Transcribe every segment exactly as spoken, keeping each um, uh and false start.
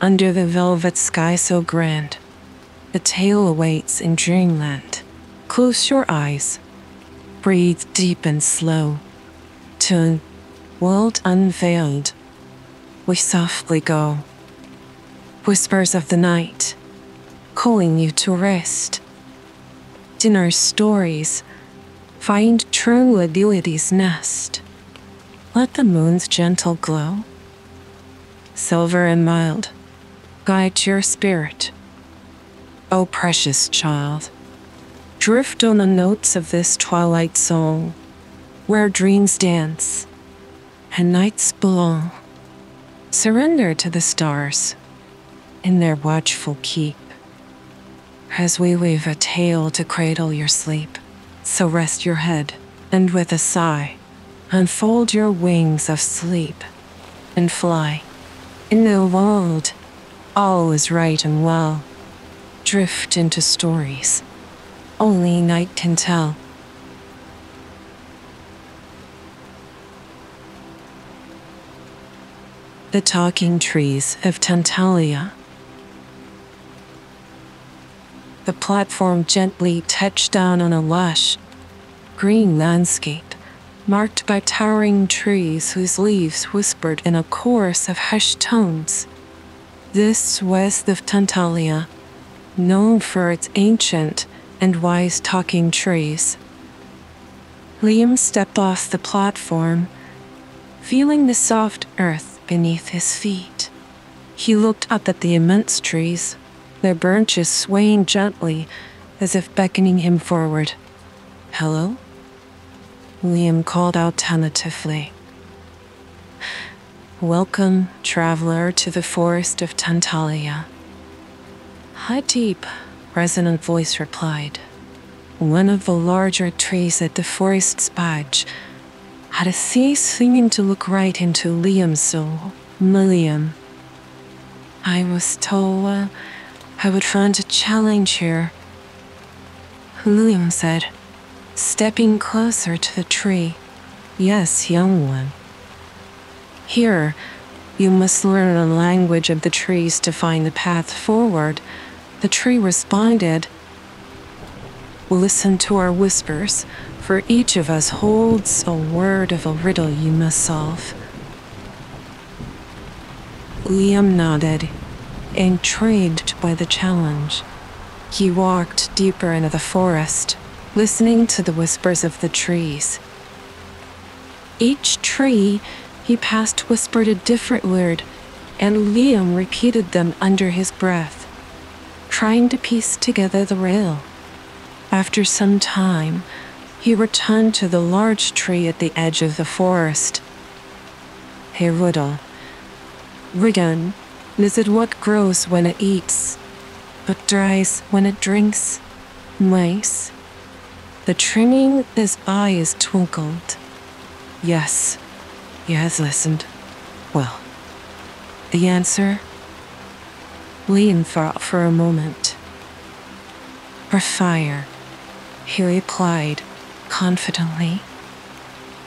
under the velvet sky so grand. The tale awaits in dreamland. Close your eyes. Breathe deep and slow. Tune, world unveiled. We softly go. Whispers of the night, calling you to rest. Dinner stories, find true lilies' nest. Let the moon's gentle glow, silver and mild, guide your spirit. O precious child, drift on the notes of this twilight song, where dreams dance and nights belong. Surrender to the stars in their watchful keep, as we weave a tale to cradle your sleep. So rest your head, and with a sigh, unfold your wings of sleep and fly. In the world, all is right and well. Drift into stories only night can tell. The Talking Trees of Tantalia. The platform gently touched down on a lush, green landscape, marked by towering trees whose leaves whispered in a chorus of hushed tones. This west of Tantalia, known for its ancient and wise talking trees. Liam stepped off the platform, feeling the soft earth beneath his feet. He looked up at the immense trees, their branches swaying gently as if beckoning him forward. "Hello?" Liam called out tentatively. "Welcome, traveler, to the forest of Tantalia," a deep, resonant voice replied. One of the larger trees at the forest's edge had a face seeming to look right into Liam's soul. "Liam, I was told uh, I would find a challenge here," Liam said, stepping closer to the tree. "Yes, young one. Here, you must learn the language of the trees to find the path forward," the tree responded. "Listen to our whispers, for each of us holds a word of a riddle you must solve." Liam nodded, intrigued by the challenge. He walked deeper into the forest, listening to the whispers of the trees. Each tree he passed whispered a different word, and Liam repeated them under his breath, trying to piece together the riddle. After some time, he returned to the large tree at the edge of the forest. "Hey, riddle. Rigan. Is it what grows when it eats, but dries when it drinks? Mice?" The trimming his eyes twinkled. "Yes, he has listened. Well, the answer?" Liam thought for a moment. "For fire," he replied confidently.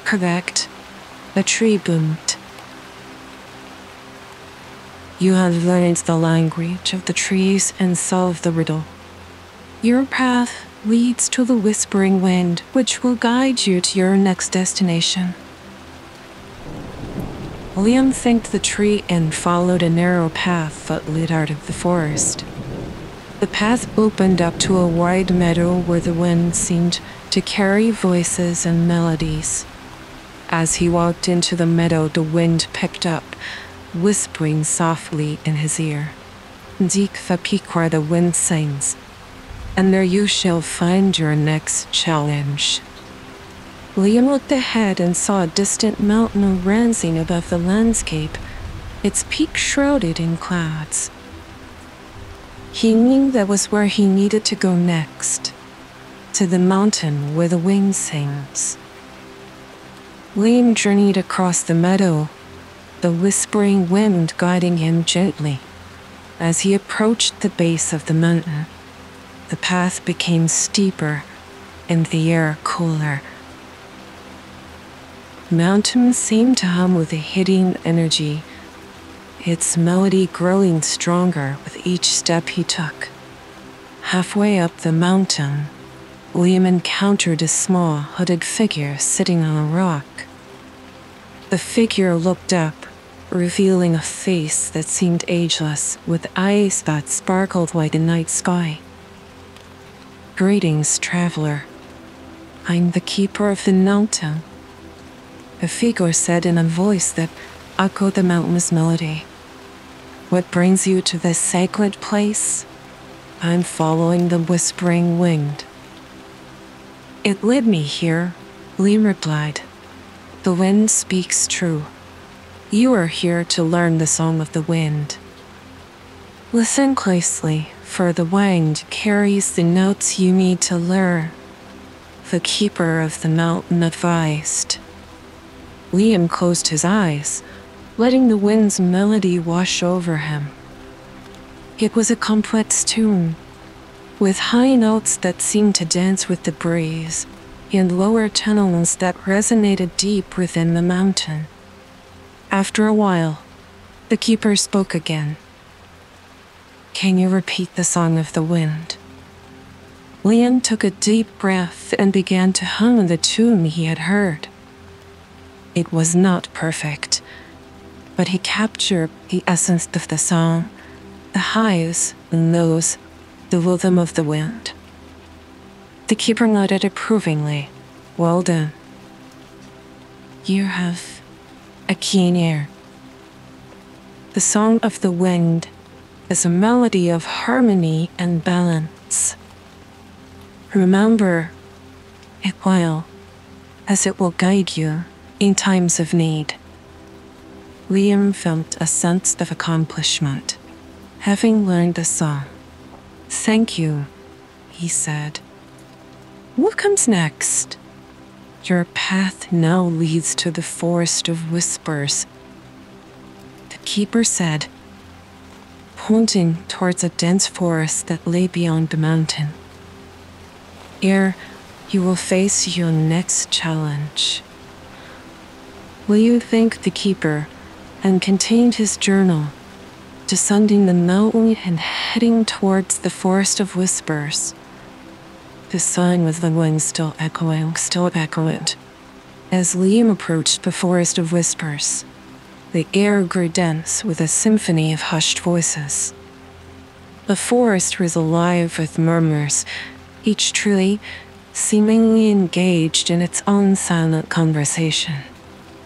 "Correct," the tree boomed. "You have learned the language of the trees and solved the riddle. Your path leads to the whispering wind, which will guide you to your next destination." Liam thanked the tree and followed a narrow path that led out of the forest. The path opened up to a wide meadow where the wind seemed to carry voices and melodies. As he walked into the meadow, the wind picked up, whispering softly in his ear. "Dik Fapikra," the wind sings, "and there you shall find your next challenge." Liam looked ahead and saw a distant mountain rising above the landscape, its peak shrouded in clouds. He knew that was where he needed to go next, to the mountain where the wind sings. Liam journeyed across the meadow, the whispering wind guiding him gently. As he approached the base of the mountain, the path became steeper and the air cooler. Mountains seemed to hum with a hidden energy, its melody growing stronger with each step he took. Halfway up the mountain, Liam encountered a small, hooded figure sitting on a rock. The figure looked up, revealing a face that seemed ageless, with eyes that sparkled like the night sky. "Greetings, traveler. I'm the keeper of the mountain," the figure said in a voice that echoed the mountain's melody. "What brings you to this sacred place?" "I'm following the whispering wind. It led me here," Liam replied. "The wind speaks true. You are here to learn the song of the wind. Listen closely, for the wind carries the notes you need to learn," the keeper of the mountain advised. Liam closed his eyes, letting the wind's melody wash over him. It was a complex tune, with high notes that seemed to dance with the breeze, and lower tones that resonated deep within the mountain. After a while, the keeper spoke again. "Can you repeat the song of the wind?" Liam took a deep breath and began to hum the tune he had heard. It was not perfect, but he captured the essence of the song, the highs and lows, the rhythm of the wind. The keeper nodded approvingly. "Well done. You have a keen ear." The song of the wind is a melody of harmony and balance. Remember it well, as it will guide you in times of need. Liam felt a sense of accomplishment, having learned the song. "Thank you," he said. "What comes next?" "Your path now leads to the forest of whispers," the keeper said, pointing towards a dense forest that lay beyond the mountain. "Here, you will face your next challenge." Liu thanked the keeper and continued his journey, descending the mountain and heading towards the forest of whispers. The song of the wind still echoing, still echoing. As Liam approached the forest of whispers, the air grew dense with a symphony of hushed voices. The forest was alive with murmurs, each tree seemingly engaged in its own silent conversation.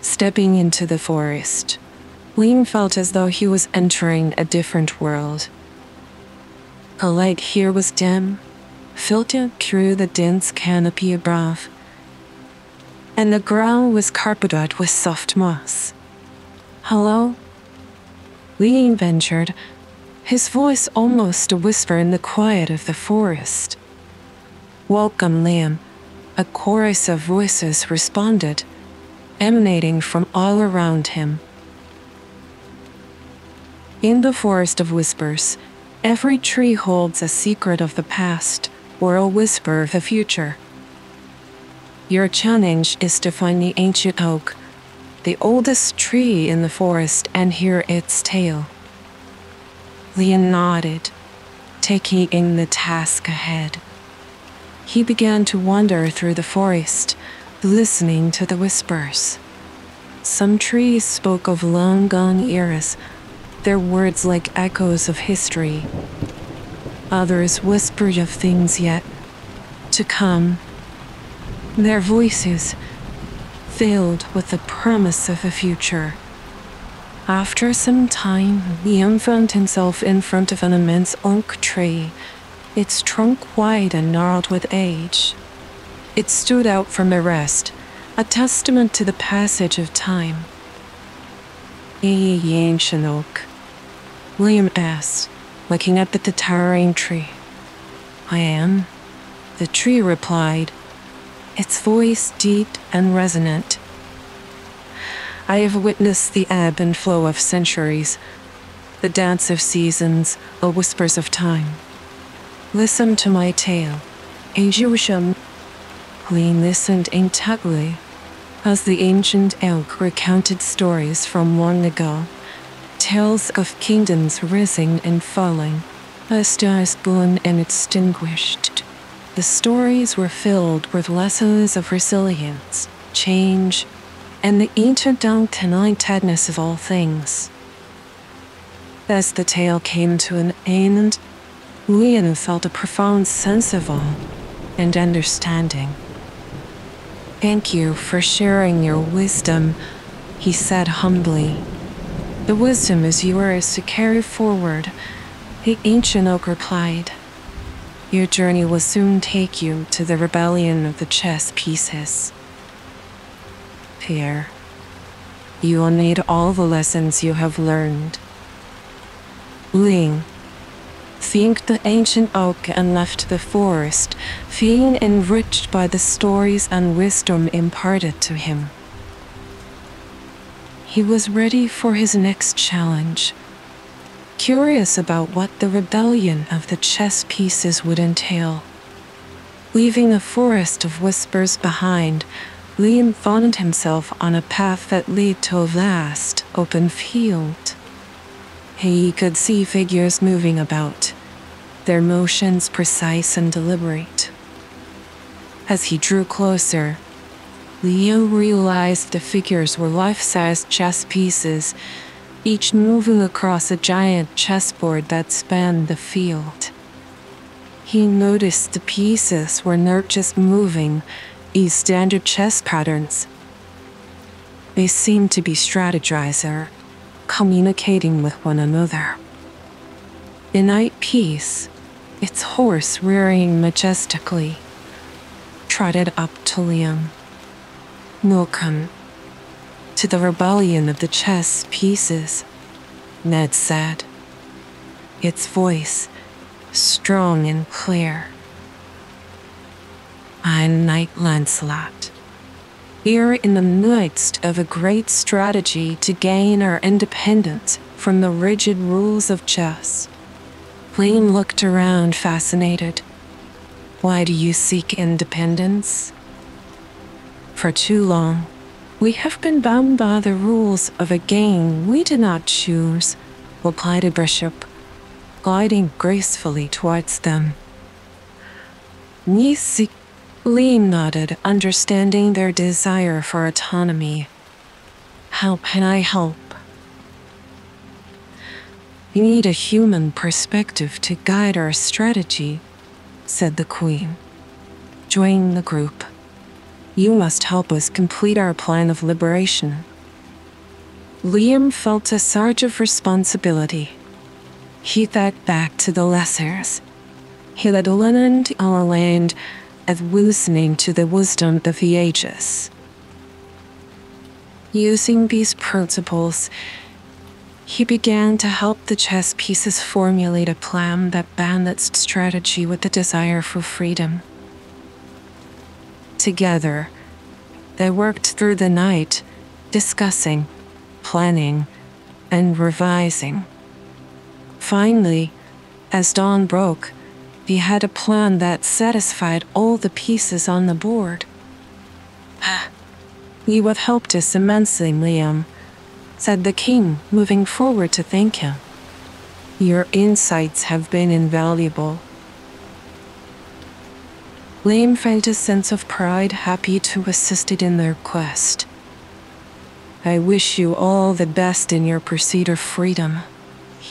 Stepping into the forest, Liam felt as though he was entering a different world. The light here was dim, filtered through the dense canopy above, and the ground was carpeted with soft moss. "Hello?" Liam ventured, his voice almost a whisper in the quiet of the forest. "Welcome, Liam," a chorus of voices responded, emanating from all around him. In the forest of whispers, every tree holds a secret of the past, or a whisper of the future. Your challenge is to find the ancient oak, the oldest tree in the forest, and hear its tale. Liam nodded, taking in the task ahead. He began to wander through the forest, listening to the whispers. Some trees spoke of long-gone eras, their words like echoes of history. Others whispered of things yet to come, their voices filled with the promise of a future. After some time, Liam found himself in front of an immense oak tree, its trunk wide and gnarled with age. It stood out from the rest, a testament to the passage of time. "Is it ancient oak?" Liam asked, looking up at the towering tree. "I am," the tree replied, its voice deep and resonant. "I have witnessed the ebb and flow of centuries, the dance of seasons, the whispers of time. Listen to my tale, Ajusham." Liam listened intently as the ancient elk recounted stories from long ago, tales of kingdoms rising and falling, a stars born and extinguished. The stories were filled with lessons of resilience, change, and the interconnectedness of all things. As the tale came to an end, Leon felt a profound sense of awe and understanding. "Thank you for sharing your wisdom," he said humbly. "The wisdom is yours to carry forward," the ancient oak replied. "Your journey will soon take you to the rebellion of the chess pieces. Here, you will need all the lessons you have learned." Ling thanked the ancient oak and left the forest, feeling enriched by the stories and wisdom imparted to him. He was ready for his next challenge, curious about what the rebellion of the chess pieces would entail. Leaving a forest of whispers behind, Liam found himself on a path that led to a vast, open field. He could see figures moving about, their motions precise and deliberate. As he drew closer, Leo realized the figures were life-sized chess pieces, each moving across a giant chessboard that spanned the field. He noticed the pieces were not just moving in standard chess patterns. They seemed to be strategizer, communicating with one another. The night piece, its horse rearing majestically, trotted up to Liam. "Welcome to the rebellion of the chess pieces," Ned said, its voice strong and clear. "I'm Knight Lancelot, here in the midst of a great strategy to gain our independence from the rigid rules of chess." Liam looked around, fascinated. "Why do you seek independence? For too long, we have been bound by the rules of a game we did not choose," replied the bishop, gliding gracefully towards them. Nisik Lee nodded, understanding their desire for autonomy. "How can I help?" "You need a human perspective to guide our strategy," said the queen. "Join the group. You must help us complete our plan of liberation." Liam felt a surge of responsibility. He thought back to the lessons he had learned on land, as listening to the wisdom of the ages. Using these principles, he began to help the chess pieces formulate a plan that balanced strategy with the desire for freedom. Together, they worked through the night, discussing, planning, and revising. Finally, as dawn broke, he had a plan that satisfied all the pieces on the board. "You have helped us immensely, Liam," said the king, moving forward to thank him. "Your insights have been invaluable." Liam felt a sense of pride, happy to have assisted in their quest. "I wish you all the best in your pursuit of freedom,"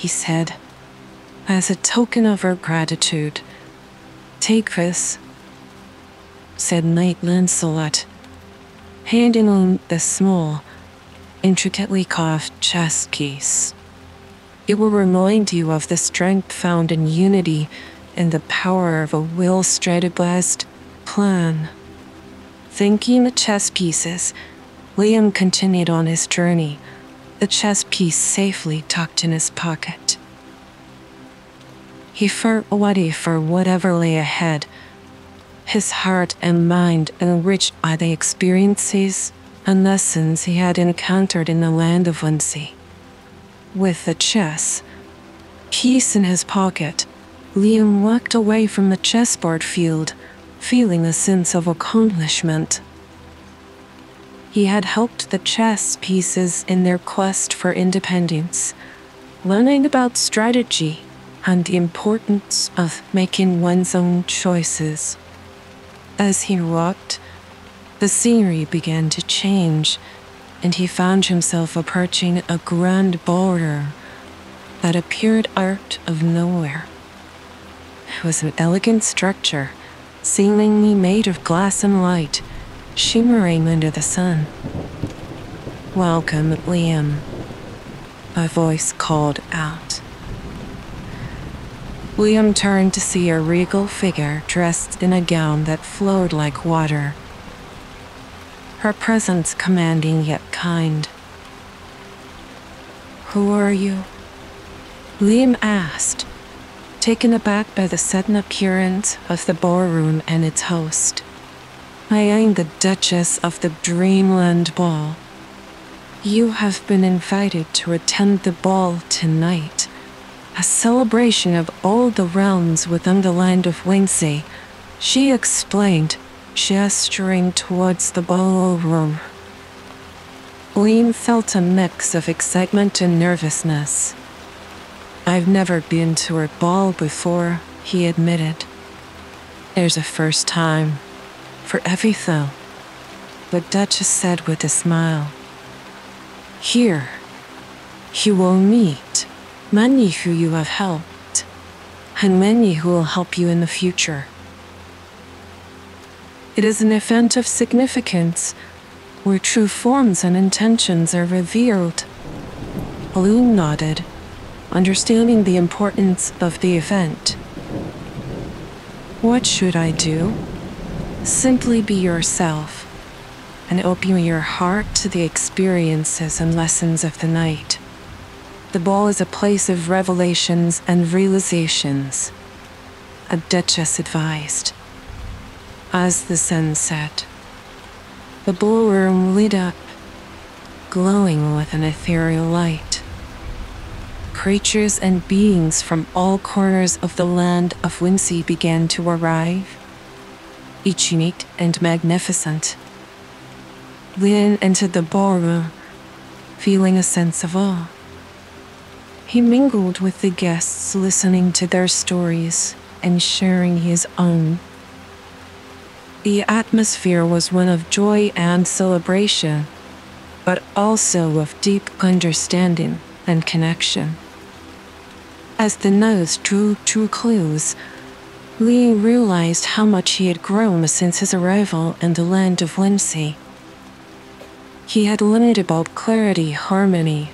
he said. "As a token of our gratitude, take this," said Knight Lancelot, handing him the small, intricately carved chess piece. "It will remind you of the strength found in unity and the power of a well-strategized plan." Thanking the chess pieces, Liam continued on his journey, the chess piece safely tucked in his pocket. He felt ready for whatever lay ahead, his heart and mind enriched by the experiences and lessons he had encountered in the land of Lindsay. With the chess piece in his pocket, Liam walked away from the chessboard field, feeling a sense of accomplishment. He had helped the chess pieces in their quest for independence, learning about strategy and the importance of making one's own choices. As he walked, the scenery began to change, and he found himself approaching a grand border that appeared out of nowhere. It was an elegant structure, seemingly made of glass and light, shimmering under the sun. "Welcome, Liam," a voice called out. Liam turned to see a regal figure dressed in a gown that flowed like water, her presence commanding yet kind. "Who are you?" Liam asked, taken aback by the sudden appearance of the ballroom and its host. "I am the Duchess of the Dreamland Ball. You have been invited to attend the ball tonight, a celebration of all the realms within the land of Windsea," she explained, gesturing towards the ballroom. Liam felt a mix of excitement and nervousness. "I've never been to a ball before," he admitted. "There's a first time for everything," the Duchess said with a smile. "Here, you will meet many who you have helped, and many who will help you in the future. It is an event of significance, where true forms and intentions are revealed." Bloom nodded, understanding the importance of the event. "What should I do?" "Simply be yourself, and open your heart to the experiences and lessons of the night. The ball is a place of revelations and realizations," a Duchess advised. As the sun set, the ballroom lit up, glowing with an ethereal light. Creatures and beings from all corners of the land of Windsea began to arrive, each unique and magnificent. Liam entered the ballroom, feeling a sense of awe. He mingled with the guests, listening to their stories and sharing his own. The atmosphere was one of joy and celebration, but also of deep understanding and connection. As the night drew to a close, Lee realized how much he had grown since his arrival in the land of Windsea. He had learned about clarity, harmony,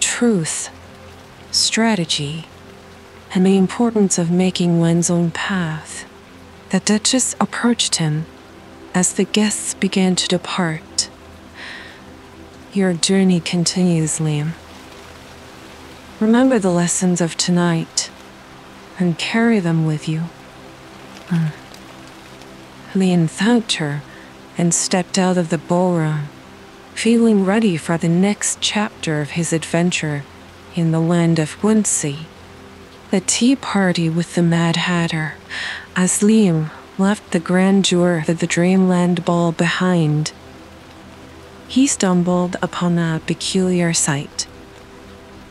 truth, strategy, and the importance of making one's own path. The Duchess approached him as the guests began to depart. "Your journey continues, Liam. Remember the lessons of tonight and carry them with you." Mm. Liam thanked her and stepped out of the ballroom, feeling ready for the next chapter of his adventure in the land of Windsea. The tea party with the Mad Hatter. As Liam left the grandeur of the Dreamland Ball behind, he stumbled upon a peculiar sight.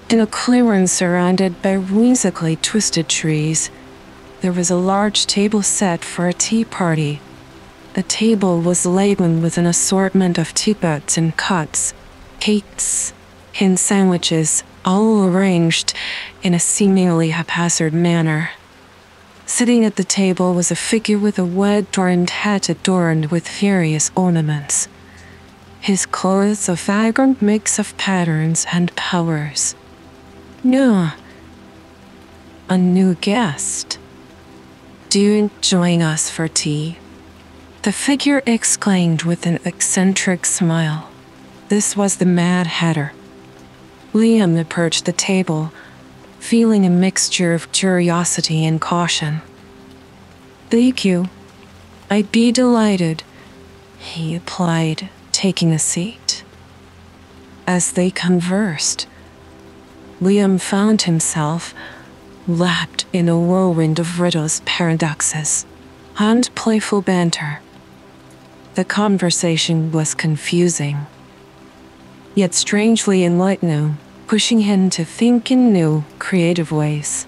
In a clearing surrounded by whimsically twisted trees, there was a large table set for a tea party. The table was laden with an assortment of teapots and cups, cakes, and sandwiches, all arranged in a seemingly haphazard manner. Sitting at the table was a figure with a wide-turned hat adorned with various ornaments, his clothes a vagrant mix of patterns and powers. "No, a new guest. Do you join us for tea?" the figure exclaimed with an eccentric smile. This was the Mad Hatter. Liam approached the table, feeling a mixture of curiosity and caution. "Thank you. I'd be delighted," he replied, taking a seat. As they conversed, Liam found himself lapped in a whirlwind of riddles, paradoxes, and playful banter. The conversation was confusing, yet strangely enlightening pushing him to think in new, creative ways.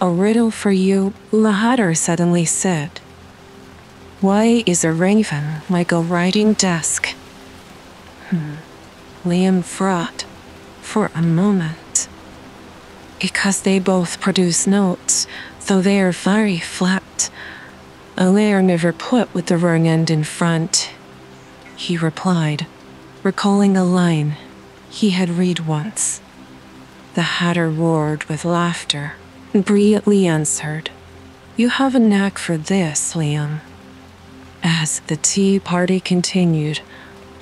A riddle for you, Lahadar suddenly said. Why is a raven like a writing desk? Hmm. Liam frowned for a moment. Because they both produce notes, though they are very flat. A layer never put with the wrong end in front, he replied, recalling a line he had read once. The Hatter roared with laughter. Brilliantly answered, "You have a knack for this, Liam." As the tea party continued,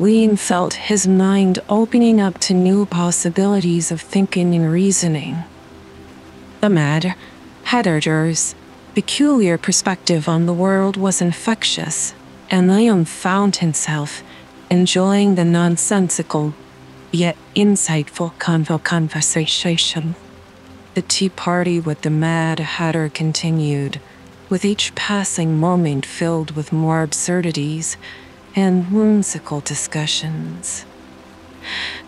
Liam felt his mind opening up to new possibilities of thinking and reasoning. The Mad Hatter's peculiar perspective on the world was infectious, and Liam found himself enjoying the nonsensical yet insightful conversation. The tea party with the Mad Hatter continued, with each passing moment filled with more absurdities and whimsical discussions.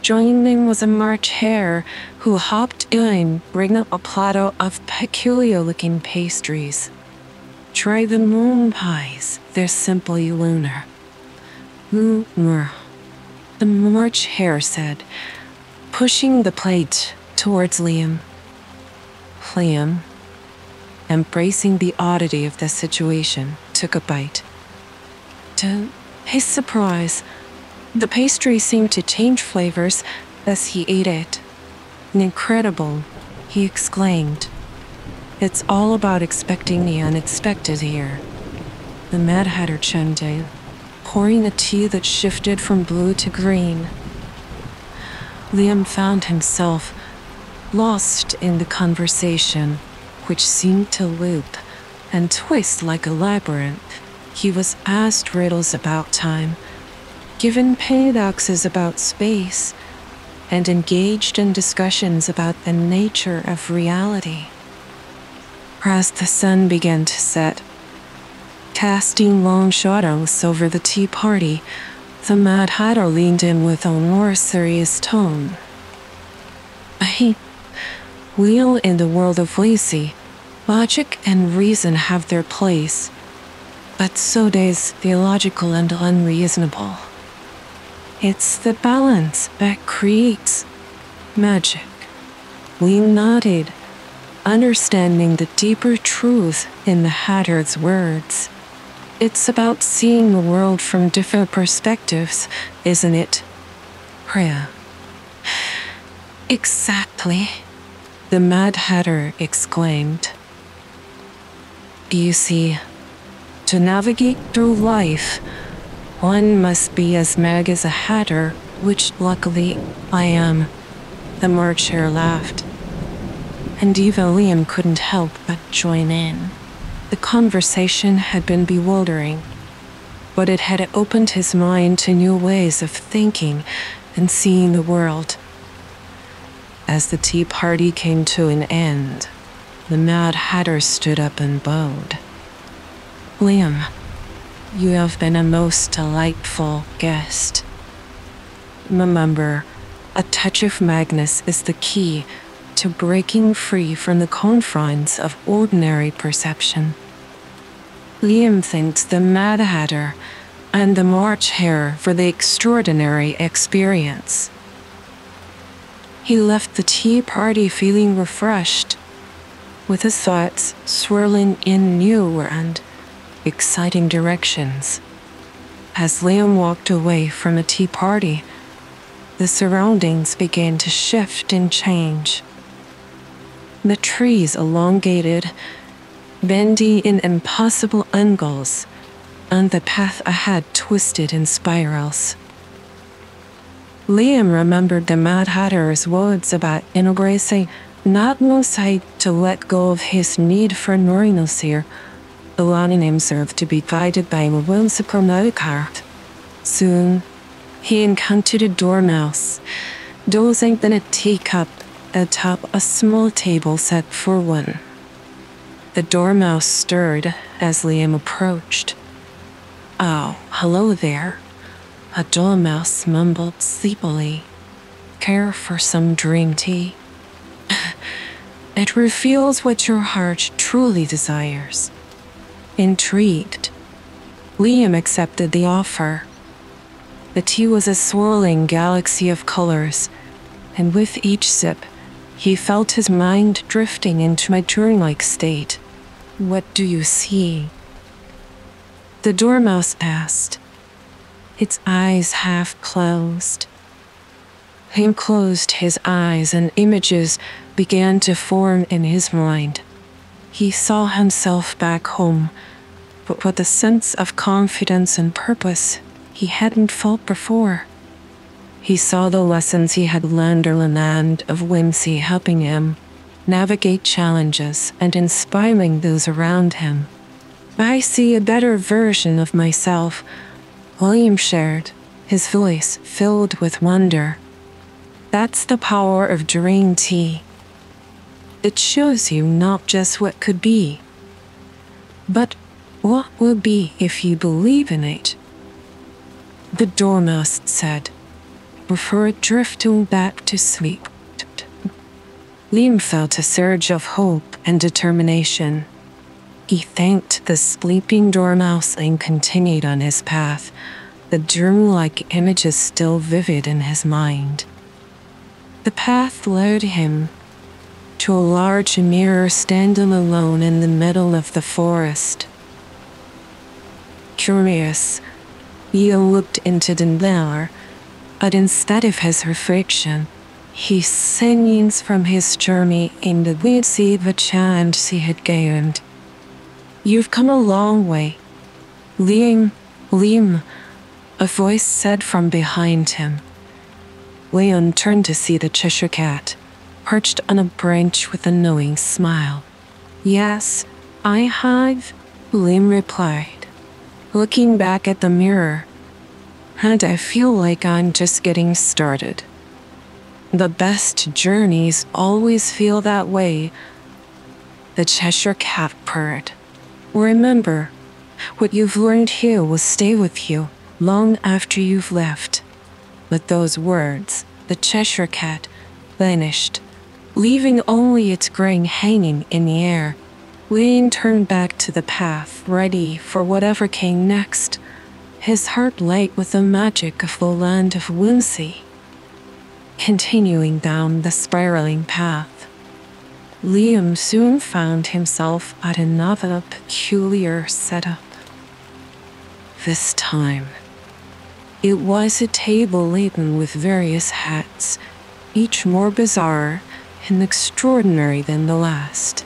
Joining was a March Hare who hopped in, bringing a platter of peculiar-looking pastries. Try the moon pies, they're simply lunar. Mm-hmm. The March Hare said, pushing the plate towards Liam. Liam, embracing the oddity of the situation, took a bite. To his surprise, the pastry seemed to change flavors as he ate it. Incredible, he exclaimed. It's all about expecting the unexpected here. The Mad Hatter chimed in, pouring a tea that shifted from blue to green. Liam found himself lost in the conversation, which seemed to loop and twist like a labyrinth. He was asked riddles about time, given paradoxes about space, and engaged in discussions about the nature of reality. As the sun began to set, casting long shadows over the tea party, the Mad Hatter leaned in with a more serious tone. He Wheel in the world of Lisi, logic and reason have their place, but so does the illogical and unreasonable. It's the balance that creates magic. We nodded, understanding the deeper truth in the Hatter's words. It's about seeing the world from different perspectives, isn't it, Priya? Exactly. The Mad Hatter exclaimed. You see, to navigate through life, one must be as mad as a hatter, which luckily I am. The March Hare laughed, and even Liam couldn't help but join in. The conversation had been bewildering, but it had opened his mind to new ways of thinking and seeing the world. As the tea party came to an end, the Mad Hatter stood up and bowed. Liam, you have been a most delightful guest. Remember, a touch of madness is the key to breaking free from the confines of ordinary perception. Liam thanked the Mad Hatter and the March Hare for the extraordinary experience. He left the tea party feeling refreshed, with his thoughts swirling in new and exciting directions. As Liam walked away from the tea party, the surroundings began to shift and change. The trees elongated, bending in impossible angles, and the path ahead twisted in spirals. Liam remembered the Mad Hatter's words about embracing not losing to let go of his need for neuronal here, allowing himself to be guided by a whimsical note. Soon, he encountered a dormouse, dozing in a teacup atop a small table set for one. The dormouse stirred as Liam approached. "Oh, hello there," a dormouse mumbled sleepily, care for some dream tea? It reveals what your heart truly desires. Intrigued, Liam accepted the offer. The tea was a swirling galaxy of colors, and with each sip, he felt his mind drifting into my dreamlike state. What do you see? The dormouse asked, its eyes half closed. He closed his eyes and images began to form in his mind. He saw himself back home, but with a sense of confidence and purpose he hadn't felt before. He saw the lessons he had learned in the land of whimsy helping him navigate challenges and inspiring those around him. I see a better version of myself, William shared, his voice filled with wonder. That's the power of dream tea. It shows you not just what could be, but what will be if you believe in it. The dormouse said, before drifting back to sleep. Liam felt a surge of hope and determination. He thanked the sleeping dormouse and continued on his path, the dream-like images still vivid in his mind. The path led him to a large mirror standing alone in the middle of the forest. Curious, Liam looked into the mirror, but instead of his reflection, he scenes from his journey in the whimsy of a chance he had gained. You've come a long way, Liam, Liam, a voice said from behind him. Leon turned to see the Cheshire Cat, perched on a branch with a knowing smile. Yes, I have, Liam replied, looking back at the mirror. And I feel like I'm just getting started. The best journeys always feel that way. The Cheshire Cat purred. Remember, what you've learned here will stay with you long after you've left. With those words, the Cheshire Cat vanished, leaving only its grain hanging in the air. Wayne turned back to the path, ready for whatever came next, his heart light with the magic of the land of whimsy. Continuing down the spiraling path, Liam soon found himself at another peculiar setup. This time, it was a table laden with various hats, each more bizarre and extraordinary than the last.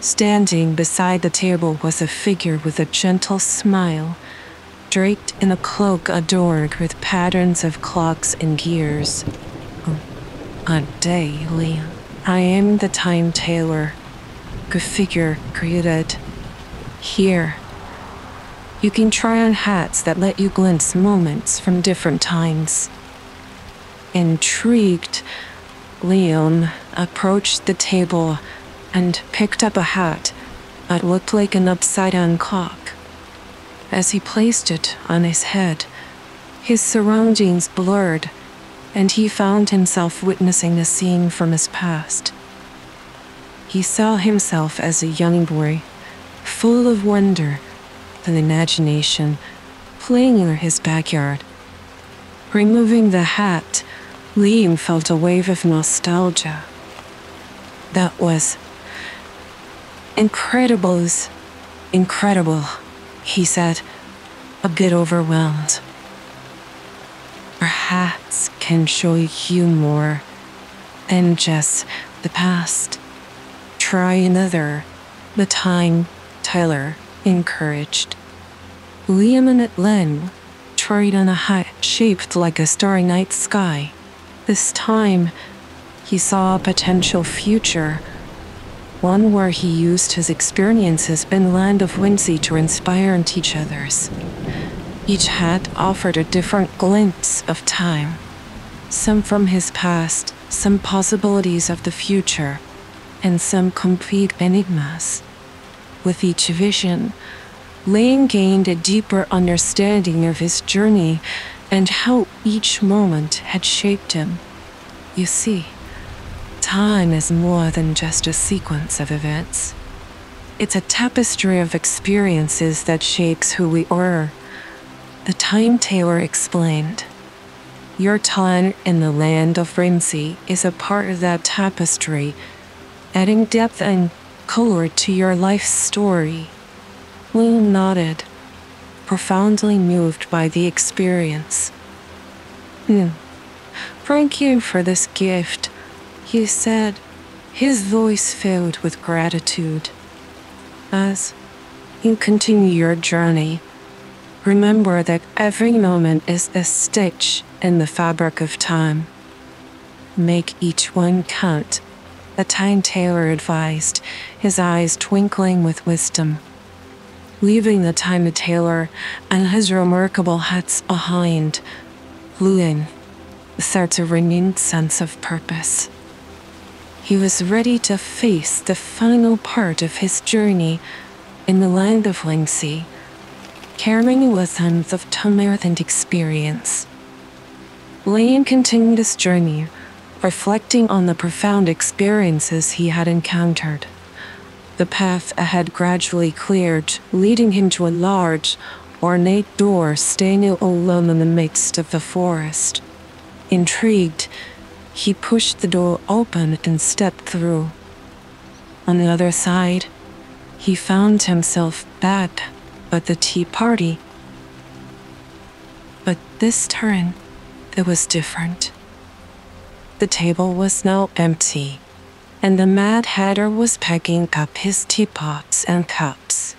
Standing beside the table was a figure with a gentle smile, draped in a cloak adorned with patterns of clocks and gears. A day, Liam. I am the time tailor. Good figure created. Here, you can try on hats that let you glimpse moments from different times. Intrigued, Liam approached the table and picked up a hat that looked like an upside-down clock. As he placed it on his head, his surroundings blurred, and he found himself witnessing a scene from his past. He saw himself as a young boy, full of wonder and imagination, playing in his backyard. Removing the hat, Liam felt a wave of nostalgia. That was incredible, incredible. He said, a bit overwhelmed. Perhaps can show you more than just the past. Try another, the time Tyler encouraged. Liam and Len tried on a hat shaped like a starry night sky. This time, he saw a potential future. One where he used his experiences in Land of Whimsy to inspire and teach others. Each hat offered a different glimpse of time, some from his past, some possibilities of the future, and some complete enigmas. With each vision, Lane gained a deeper understanding of his journey and how each moment had shaped him. You see, time is more than just a sequence of events. It's a tapestry of experiences that shapes who we are. The Time Tailor explained, "Your time in the land of Rimsey is a part of that tapestry, adding depth and color to your life's story." Loon nodded, profoundly moved by the experience. Hmm. "Thank you for this gift," he said, his voice filled with gratitude. "As you continue your journey, remember that every moment is a stitch in the fabric of time. Make each one count," the Time Tailor advised, his eyes twinkling with wisdom. Leaving the Time Tailor and his remarkable hats behind, Luin felt a renewed sense of purpose. He was ready to face the final part of his journey in the land of Lingxi, carrying with him the tumult and experience. Luin continued his journey, reflecting on the profound experiences he had encountered. The path ahead gradually cleared, leading him to a large, ornate door standing alone in the midst of the forest. Intrigued, he pushed the door open and stepped through. On the other side, he found himself back at the tea party. But this turn, it was different. The table was now empty, and the Mad Hatter was packing up his teapots and cups.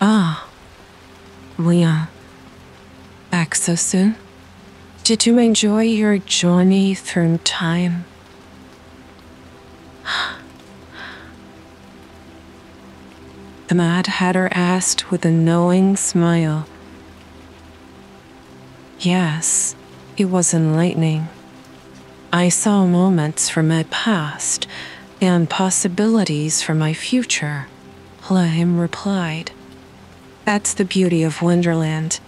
"Ah, Leon, back so soon? Did you enjoy your journey through time?" the Mad Hatter asked with a knowing smile. "Yes, it was enlightening. I saw moments from my past and possibilities for my future," Lahim replied. "That's the beauty of Wonderland.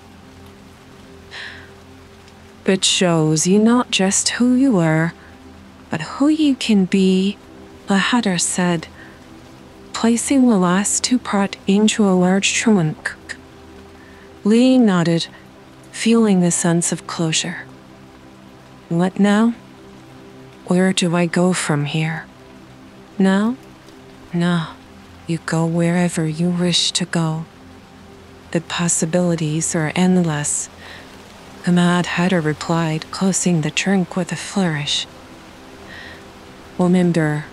It shows you not just who you are, but who you can be," the Hatter said, placing the last two pot into a large trunk. Lee nodded, feeling a sense of closure. "What now? Where do I go from here?" "Now? No, you go wherever you wish to go. The possibilities are endless," the Mad Hatter replied, closing the trunk with a flourish. "Remember,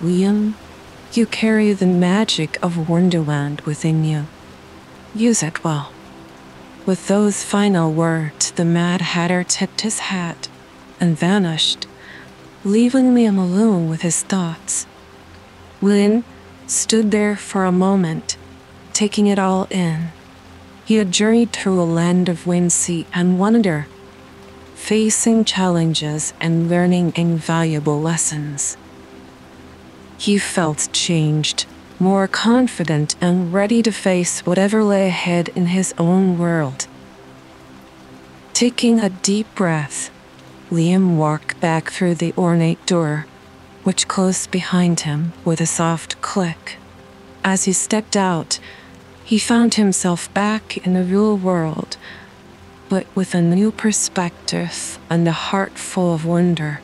Liam, you carry the magic of Wonderland within you. Use it well." With those final words, the Mad Hatter tipped his hat and vanished, leaving Liam alone with his thoughts. Lin stood there for a moment, taking it all in. He had journeyed through a land of whimsy and wonder, facing challenges and learning invaluable lessons. He felt changed, more confident and ready to face whatever lay ahead in his own world. Taking a deep breath, Liam walked back through the ornate door, which closed behind him with a soft click. As he stepped out, he found himself back in the real world, but with a new perspective and a heart full of wonder.